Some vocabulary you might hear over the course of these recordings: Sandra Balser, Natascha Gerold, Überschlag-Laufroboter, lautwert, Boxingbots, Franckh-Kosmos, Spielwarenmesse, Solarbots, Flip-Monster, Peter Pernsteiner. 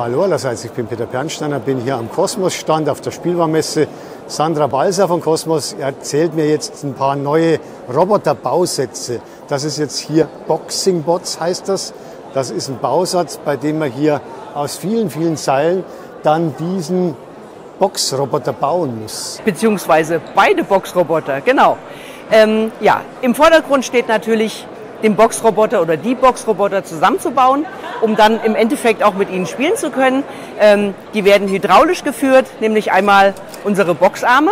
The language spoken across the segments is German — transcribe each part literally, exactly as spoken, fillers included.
Hallo allerseits, ich bin Peter Pernsteiner, bin hier am Kosmos-Stand auf der Spielwarenmesse. Sandra Balser von Kosmos erzählt mir jetzt ein paar neue Roboterbausätze. Das ist jetzt hier Boxingbots, heißt das. Das ist ein Bausatz, bei dem man hier aus vielen, vielen Seilen dann diesen Boxroboter bauen muss. Beziehungsweise beide Boxroboter, genau. Ähm, ja, im Vordergrund steht natürlich, den Boxroboter oder die Boxroboter zusammenzubauen, um dann im Endeffekt auch mit ihnen spielen zu können. Ähm, die werden hydraulisch geführt, nämlich einmal unsere Boxarme,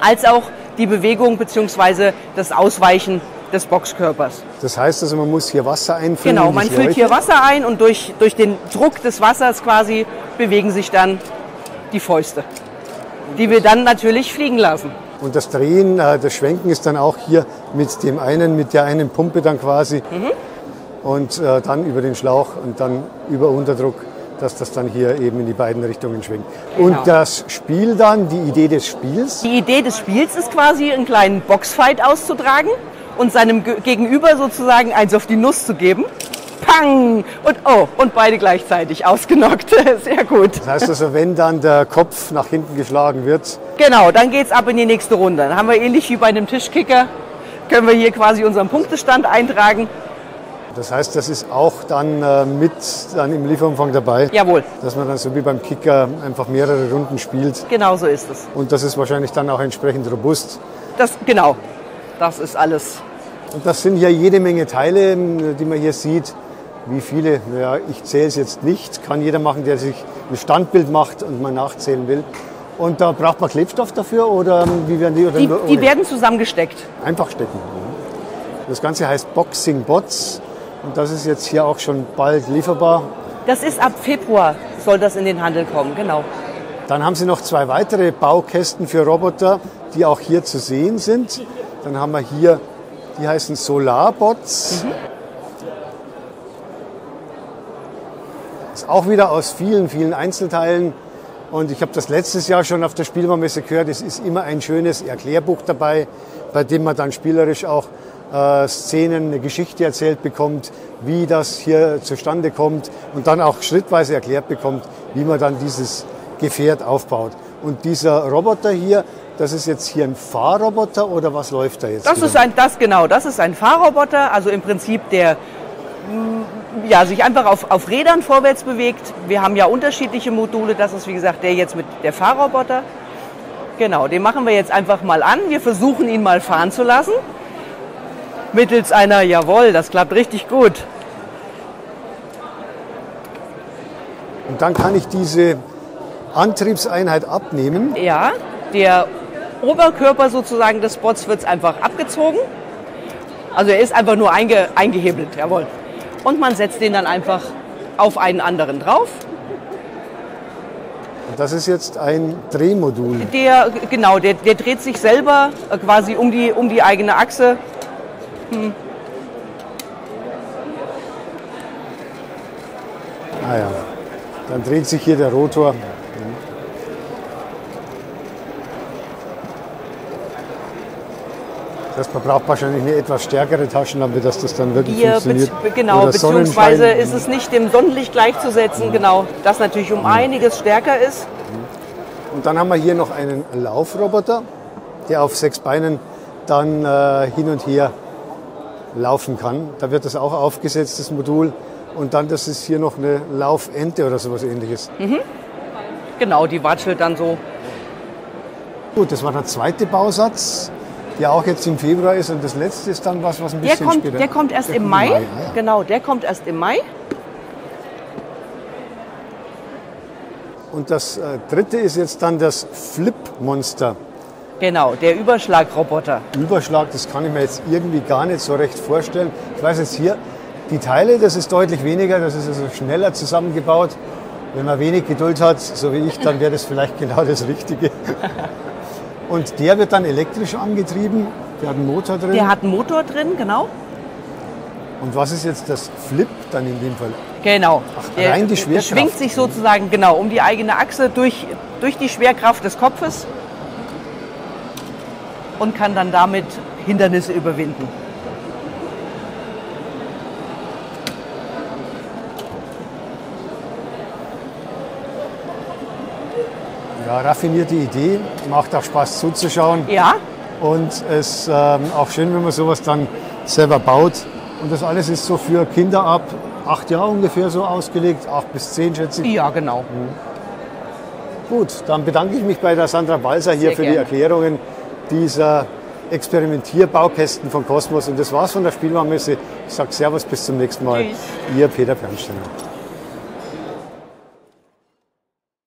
als auch die Bewegung bzw. das Ausweichen des Boxkörpers. Das heißt also, man muss hier Wasser einfüllen? Genau, man füllt hier Wasser ein und durch, durch den Druck des Wassers quasi bewegen sich dann die Fäuste, die wir dann natürlich fliegen lassen. Und das Drehen, das Schwenken ist dann auch hier mit dem einen, mit der einen Pumpe dann quasi mhm. und äh, dann über den Schlauch und dann über Unterdruck, dass das dann hier eben in die beiden Richtungen schwingt. Genau. Und das Spiel dann, die Idee des Spiels? Die Idee des Spiels ist quasi, einen kleinen Boxfight auszutragen und seinem Gegenüber sozusagen eins auf die Nuss zu geben. Pang! Und oh, und beide gleichzeitig ausgenockt. Sehr gut. Das heißt also, wenn dann der Kopf nach hinten geschlagen wird? Genau, dann geht's ab in die nächste Runde. Dann haben wir ähnlich wie bei einem Tischkicker, können wir hier quasi unseren Punktestand eintragen. Das heißt, das ist auch dann äh, mit dann im Lieferumfang dabei? Jawohl. Dass man dann so wie beim Kicker einfach mehrere Runden spielt? Genau so ist es. Und das ist wahrscheinlich dann auch entsprechend robust? Das, genau, das ist alles. Und das sind ja jede Menge Teile, die man hier sieht. Wie viele? Naja, ich zähle es jetzt nicht. Kann jeder machen, der sich ein Standbild macht und mal nachzählen will. Und da braucht man Klebstoff dafür oder wie werden die? Oder die, die werden zusammengesteckt. Einfach stecken. Das Ganze heißt Boxingbots und das ist jetzt hier auch schon bald lieferbar. Das ist ab Februar soll das in den Handel kommen, genau. Dann haben Sie noch zwei weitere Baukästen für Roboter, die auch hier zu sehen sind. Dann haben wir hier, die heißen Solarbots. Mhm. Auch wieder aus vielen, vielen Einzelteilen. Und ich habe das letztes Jahr schon auf der Spielwarenmesse gehört. Es ist immer ein schönes Erklärbuch dabei, bei dem man dann spielerisch auch äh, Szenen, eine Geschichte erzählt bekommt, wie das hier zustande kommt und dann auch schrittweise erklärt bekommt, wie man dann dieses Gefährt aufbaut. Und dieser Roboter hier, das ist jetzt hier ein Fahrroboter oder was läuft da jetzt? Das ist ein, das genau, das ist ein Fahrroboter, also im Prinzip der ja, sich einfach auf, auf Rädern vorwärts bewegt. Wir haben ja unterschiedliche Module. Das ist, wie gesagt, der jetzt mit der Fahrroboter. Genau, den machen wir jetzt einfach mal an. Wir versuchen, ihn mal fahren zu lassen. Mittels einer, jawohl, das klappt richtig gut. Und dann kann ich diese Antriebseinheit abnehmen. Ja, der Oberkörper sozusagen des Bots wird einfach abgezogen. Also er ist einfach nur einge, eingehebelt, jawohl. Und man setzt den dann einfach auf einen anderen drauf. Das ist jetzt ein Drehmodul. Der, genau, der, der dreht sich selber quasi um die, um die eigene Achse. Hm. Ah ja, dann dreht sich hier der Rotor. Das braucht wahrscheinlich eine etwas stärkere Taschenlampe, dass das dann wirklich Hier, funktioniert. Genau, oder beziehungsweise ist es nicht dem Sonnenlicht gleichzusetzen, mhm. genau, das natürlich um mhm. einiges stärker ist. Und dann haben wir hier noch einen Laufroboter, der auf sechs Beinen dann äh, hin und her laufen kann. Da wird das auch aufgesetzt, das Modul. Und dann, das ist hier noch eine Laufente oder sowas Ähnliches. Mhm. Genau, die watschelt dann so. Gut, das war der zweite Bausatz. Ja, auch jetzt im Februar ist und das letzte ist dann was, was ein bisschen der kommt, später... Der kommt erst der im kommt Mai, Mai ja. genau, der kommt erst im Mai. Und das äh, dritte ist jetzt dann das Flip-Monster. Genau, der Überschlagroboter. Überschlag, das kann ich mir jetzt irgendwie gar nicht so recht vorstellen. Ich weiß jetzt hier, die Teile, das ist deutlich weniger, das ist also schneller zusammengebaut. Wenn man wenig Geduld hat, so wie ich, dann wäre das vielleicht genau das Richtige. Und der wird dann elektrisch angetrieben, der hat einen Motor drin. Der hat einen Motor drin, genau. Und was ist jetzt das Flip dann in dem Fall? Genau. Ach, der, rein die Schwerkraft. Der schwingt sich sozusagen genau um die eigene Achse durch, durch die Schwerkraft des Kopfes und kann dann damit Hindernisse überwinden. Ja, raffinierte Idee, macht auch Spaß zuzuschauen. Ja. Und es ist ähm, auch schön, wenn man sowas dann selber baut. Und das alles ist so für Kinder ab acht Jahre ungefähr so ausgelegt, acht bis zehn schätze ich. Ja, genau. Mhm. Gut, dann bedanke ich mich bei der Sandra Balser hier Sehr für gerne. die Erklärungen dieser Experimentierbaukästen von Kosmos. Und das war's von der Spielwarenmesse. Ich sage Servus, bis zum nächsten Mal. Tschüss. Ihr Peter Pernsteiner.